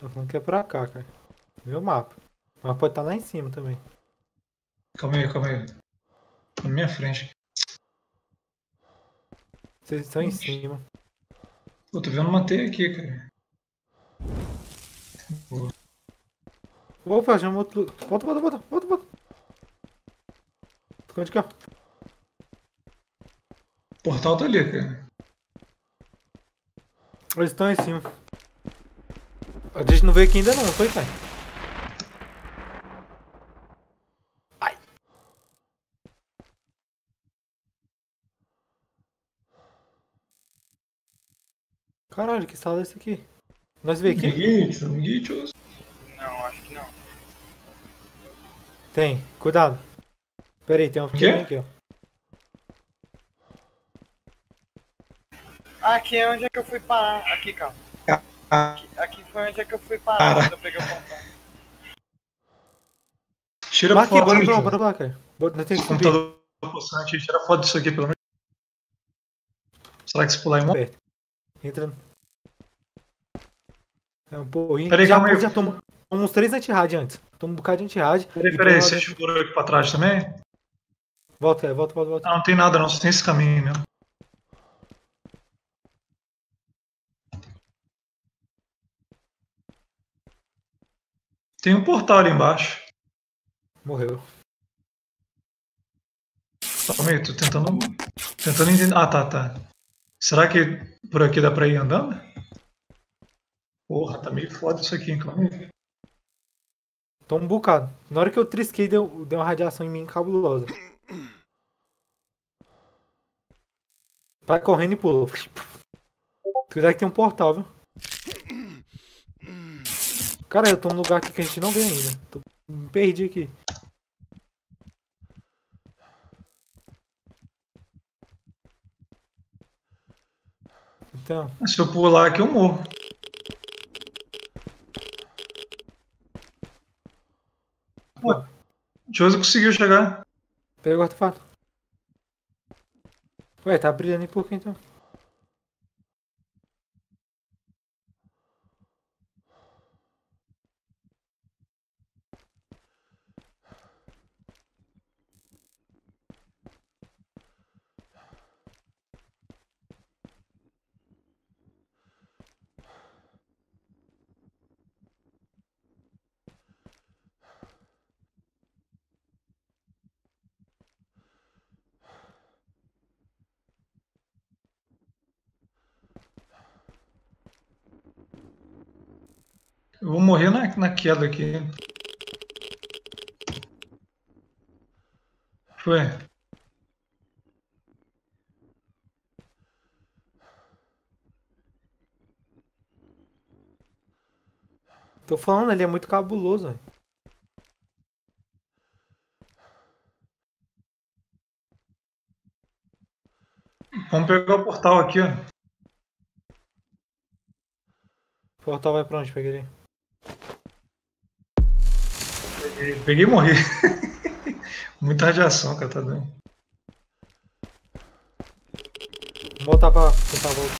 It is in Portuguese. Tô falando que é pra cá, cara. Meu mapa. Mas pode estar lá em cima também. Calma aí. Na minha frente. Vocês estão em cima. Pô, tô vendo uma teia aqui, cara. Boa. Vou fazer um outro... Volta. Ficou de cá. O portal tá ali, cara. Eles estão em cima. A gente não veio aqui ainda não, foi, cara? Ai. Caralho, que sala é essa aqui? Nós veio aqui? Não, acho que não. Tem, cuidado. Pera aí, tem um pequeno aqui, ó. Aqui é onde é que eu fui parar. Aqui, calma. Aqui foi onde é que eu fui parar quando eu peguei o portal. Tira a foto. Bora lá, cara. O computador possante, tira a foto disso aqui, pelo menos. Será que se pular em mão? Entra. É um pouquinho. Peraí, calma aí. Já tomou uns 3 anti-rad antes. Toma um bocado de anti-rad. Peraí, você segurou aqui pra trás também? Volta. Ah, não tem nada não, só tem esse caminho mesmo. Tem um portal ali embaixo. Morreu. Calma aí, tô tentando entender. Ah, tá. Será que por aqui dá pra ir andando? Porra, tá meio foda isso aqui, hein, calma aí. Toma um bocado. Na hora que eu trisquei, deu uma radiação em mim cabulosa. Vai correndo e pula. Cuidado que tem um portal, viu? Cara, eu tô num lugar aqui que a gente não vê ainda. Me perdi aqui. Então. Se eu pular aqui, eu morro. Pô, o Jose conseguiu chegar. Pegou o artefato. Ué, tá brilhando em pouco então. Eu vou morrer na queda aqui. Foi. Tô falando, ele é muito cabuloso, velho. Vamos pegar o portal aqui, ó. O portal vai pra onde? Peguei ele. Peguei e morri. Muita radiação, cara, tá doendo. Voltar pra tentar voltar.